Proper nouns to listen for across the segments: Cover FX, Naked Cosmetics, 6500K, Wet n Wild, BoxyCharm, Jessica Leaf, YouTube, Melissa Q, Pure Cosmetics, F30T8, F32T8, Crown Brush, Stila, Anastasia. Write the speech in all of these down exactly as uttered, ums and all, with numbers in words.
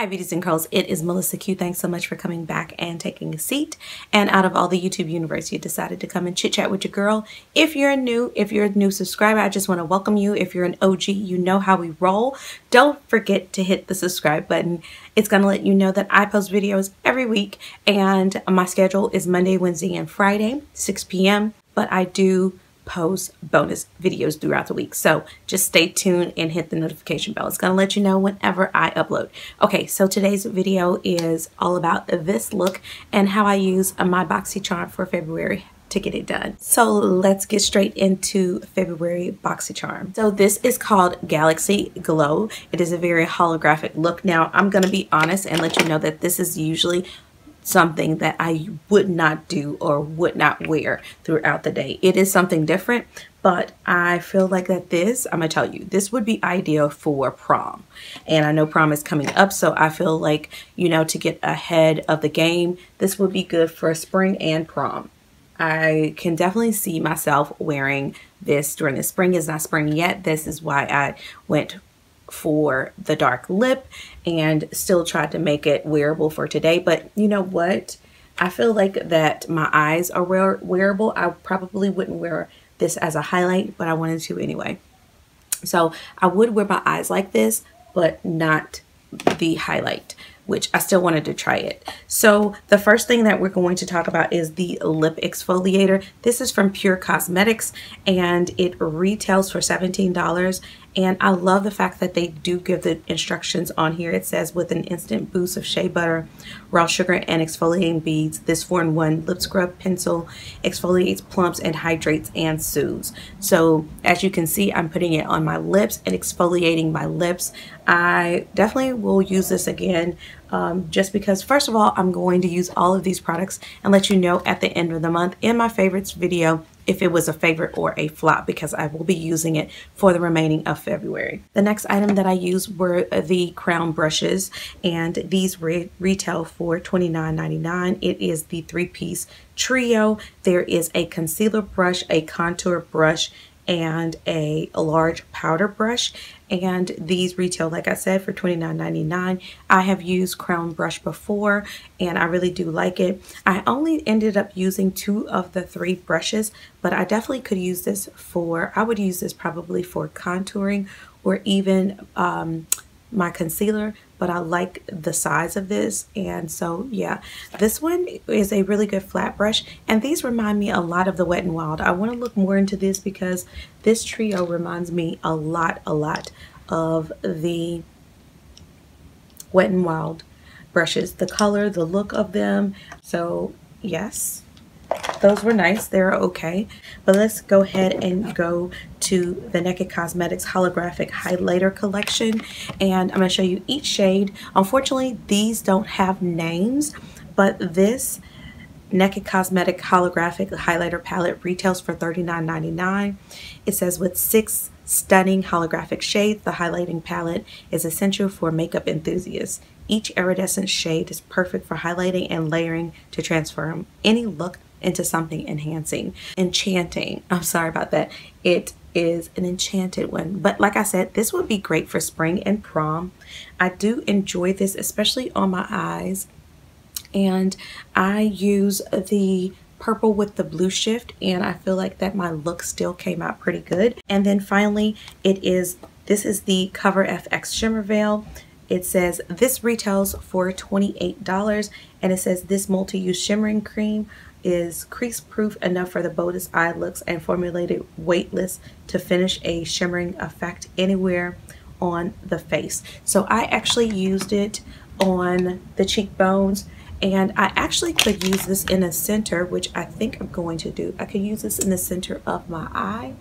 Hi beauties and curls, it is Melissa Q. Thanks so much for coming back and taking a seat. And out of all the YouTube universe, you decided to come and chit chat with your girl. If you're new, if you're a new subscriber, I just want to welcome you. If you're an O G, you know how we roll. Don't forget to hit the subscribe button. It's going to let you know that I post videos every week and my schedule is Monday, Wednesday, and Friday, six p m. But I do post bonus videos throughout the week, so just stay tuned and hit the notification bell. It's gonna let you know whenever I upload. Okay, so today's video is all about this look and how I use my BoxyCharm for February to get it done. So let's get straight into February BoxyCharm. So this is called Galaxy Glow. It is a very holographic look. Now I'm gonna be honest and let you know that this is usually something that I would not do or would not wear throughout the day. It is something different, but I feel like that this, I'm gonna tell you, this would be ideal for prom. And I know prom is coming up, so I feel like, you know, to get ahead of the game, this would be good for spring and prom. I can definitely see myself wearing this during the spring. It's not spring yet. This is why I went for the dark lip and still tried to make it wearable for today. But you know what? I feel like that my eyes are wear wearable. I probably wouldn't wear this as a highlight, but I wanted to anyway. So I would wear my eyes like this, but not the highlight, which I still wanted to try it. So the first thing that we're going to talk about is the lip exfoliator. This is from Pure Cosmetics and it retails for seventeen dollars. And I love the fact that they do give the instructions on here. It says, with an instant boost of shea butter, raw sugar, and exfoliating beads, this four in one lip scrub pencil exfoliates, plumps, and hydrates and soothes. So as you can see, I'm putting it on my lips and exfoliating my lips. I definitely will use this again. Um, just because, first of all, I'm going to use all of these products and let you know at the end of the month in my favorites video if it was a favorite or a flop, because I will be using it for the remaining of February. The next item that I used were the Crown Brushes, and these re retail for twenty-nine ninety-nine. It is the three-piece trio. There is a concealer brush, a contour brush, and a, a large powder brush, and these retail, like I said, for twenty-nine ninety-nine. I have used Crown Brush before and I really do like it. I only ended up using two of the three brushes, but I definitely could use this for, I would use this probably for contouring or even um, my concealer, but I like the size of this. And so yeah, this one is a really good flat brush, and these remind me a lot of the Wet n Wild. I want to look more into this because this trio reminds me a lot a lot of the Wet n Wild brushes, the color, the look of them. So yes, those were nice. They're okay. But let's go ahead and go to the Naked Cosmetics Holographic Highlighter Collection. And I'm going to show you each shade. Unfortunately, these don't have names, but this Naked Cosmetic Holographic Highlighter Palette retails for thirty-nine ninety-nine. It says, with six stunning holographic shades, the highlighting palette is essential for makeup enthusiasts. Each iridescent shade is perfect for highlighting and layering to transform any look into something enhancing, enchanting. I'm sorry about that. It is an enchanted one. But like I said, this would be great for spring and prom. I do enjoy this, especially on my eyes. And I use the purple with the blue shift, and I feel like that my look still came out pretty good. And then finally, it is, this is the Cover F X Shimmer Veil. It says this retails for twenty-eight dollars, and it says this multi-use shimmering cream is crease proof enough for the boldest eye looks and formulated weightless to finish a shimmering effect anywhere on the face. So I actually used it on the cheekbones, and I actually could use this in the center, which I think I'm going to do. I could use this in the center of my eye,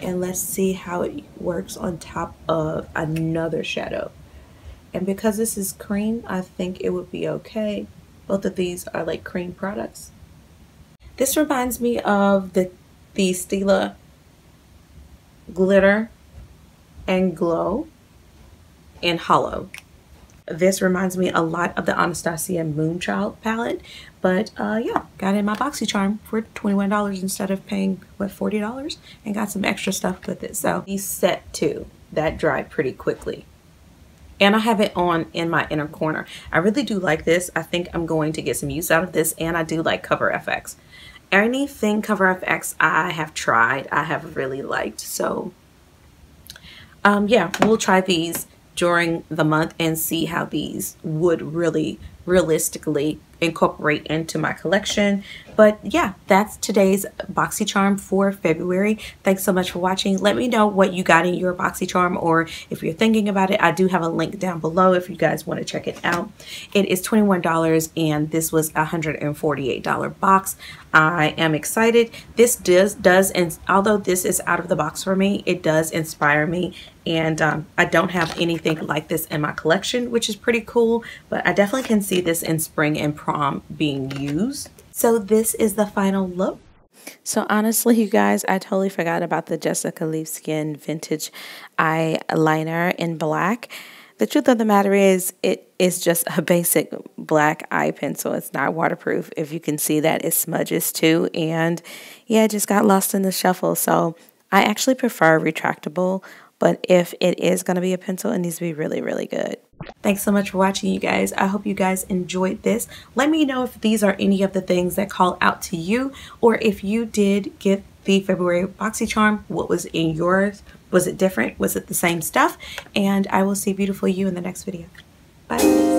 and let's see how it works on top of another shadow. And because this is cream, I think it would be okay. Both of these are like cream products. This reminds me of the, the Stila Glitter and Glow in Hollow. This reminds me a lot of the Anastasia Moonchild palette. But uh, yeah, got in my BoxyCharm for twenty-one dollars instead of paying, what, forty dollars? And got some extra stuff with it. So these set too, that dried pretty quickly. and I have it on in my inner corner. I really do like this. I think I'm going to get some use out of this, and I do like Cover F X. Anything Cover F X I have tried, I have really liked. So um, yeah, we'll try these during the month and see how these would really realistically incorporate into my collection. But yeah, that's today's BoxyCharm for February. Thanks so much for watching. Let me know what you got in your BoxyCharm, or if you're thinking about it. I do have a link down below if you guys want to check it out. It is twenty-one dollars, and this was a one hundred forty-eight dollar box. I am excited. This does does and although this is out of the box for me, it does inspire me, and um, I don't have anything like this in my collection, which is pretty cool. But I definitely can see this in spring and prom being used. So this is the final look. So honestly, you guys, I totally forgot about the Jessica Leaf Skin Vintage eyeliner in black. The truth of the matter is, it is just a basic black eye pencil. It's not waterproof. If you can see that, it smudges too. And yeah, it just got lost in the shuffle. So I actually prefer retractable, but if it is going to be a pencil, it needs to be really, really good. Thanks so much for watching, you guys. I hope you guys enjoyed this. Let me know if these are any of the things that call out to you, or if you did get the February BoxyCharm, what was in yours? Was it different? Was it the same stuff? And I will see beautiful you in the next video. Bye.